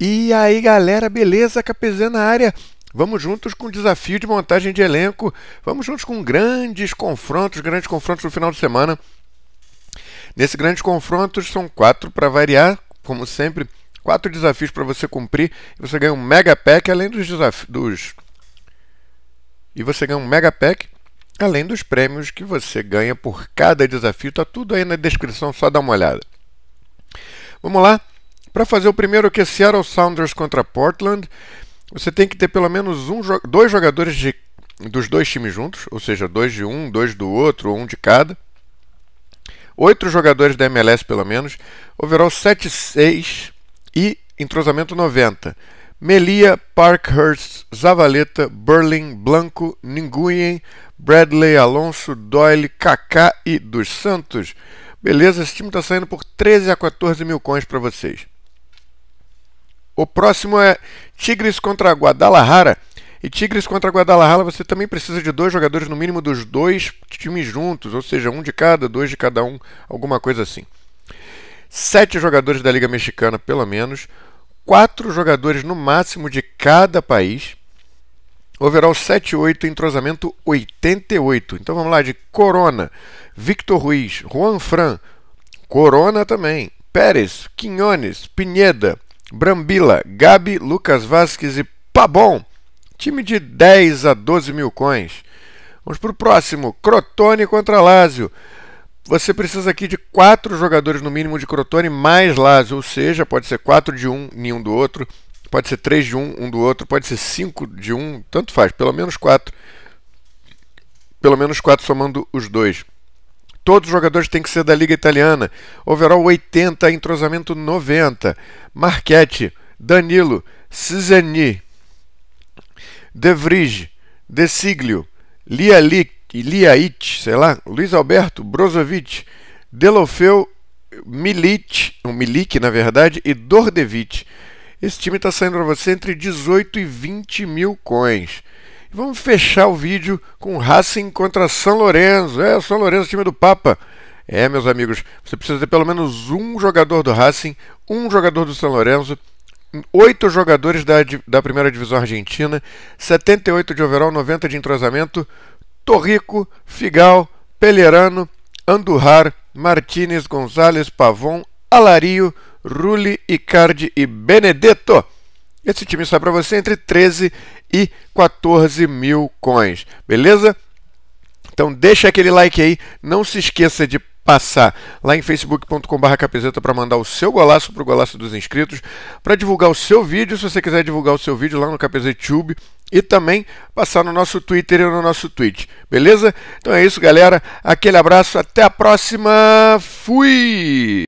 E aí galera, beleza? KPZ na área. Vamos juntos com o desafio de montagem de elenco. Vamos juntos com grandes confrontos do final de semana. Nesses grandes confrontos são 4 para variar, como sempre. 4 desafios para você cumprir. Você ganha um Mega Pack além dos desafios. E você ganha um Mega Pack além dos prêmios que você ganha por cada desafio. Tá tudo aí na descrição, só dá uma olhada. Vamos lá. Para fazer o primeiro, que é Seattle Sounders contra Portland, você tem que ter pelo menos dois jogadores dos dois times juntos, ou seja, dois de um, dois do outro, um de cada. 8 jogadores da MLS pelo menos, overall 7-6 e entrosamento 90. Melia, Parkhurst, Zavaleta, Berlin, Blanco, Nguyen, Bradley, Alonso, Doyle, Kaká e dos Santos. Beleza, esse time está saindo por 13 a 14 mil coins para vocês. O próximo é Tigres contra Guadalajara. E Tigres contra Guadalajara você também precisa de 2 jogadores no mínimo dos 2 times juntos, ou seja, um de cada, 2 de cada um, alguma coisa assim. 7 jogadores da Liga Mexicana pelo menos, 4 jogadores no máximo de cada país. Overall 7-8, entrosamento 88. Então vamos lá, de Corona, Victor Ruiz, Juan Fran, Corona também, Pérez, Quinones, Pineda, Brambila, Gabi, Lucas Vasquez e Pabon. Time de 10 a 12 mil coins. Vamos para o próximo, Crotone contra Lazio. Você precisa aqui de 4 jogadores no mínimo de Crotone mais Lazio, ou seja, pode ser 4 de um, nenhum do outro, pode ser 3 de um, um do outro, pode ser 5 de um, tanto faz, pelo menos 4. Pelo menos 4 somando os 2. Todos os jogadores têm que ser da Liga Italiana. Overall 80, entrosamento 90. Marchetti, Danilo, Cizani, De Vrij, De Siglio, Lialic, sei lá, Luiz Alberto, Brozovic, Delofeu, Milik, na verdade, e Dordevic. Esse time está saindo para você entre 18 e 20 mil coins. E vamos fechar o vídeo com Racing contra San Lorenzo. É, San Lorenzo, time do Papa. É, meus amigos, você precisa ter pelo menos um jogador do Racing, um jogador do San Lorenzo, 8 jogadores da primeira divisão argentina, 78 de overall, 90 de entrosamento, Torrico, Figal, Pelerano, Andújar, Martínez, Gonzalez, Pavon, Alario, Rulli, Icardi e Benedetto. Esse time sai para você entre 13 e 14 mil coins, beleza? Então deixa aquele like aí, não se esqueça de passar lá em facebook.com/kpz para mandar o seu golaço para o golaço dos inscritos, para divulgar o seu vídeo, se você quiser divulgar o seu vídeo lá no KPZTube, e também passar no nosso Twitter e no nosso Twitch, beleza? Então é isso, galera. Aquele abraço, até a próxima. Fui!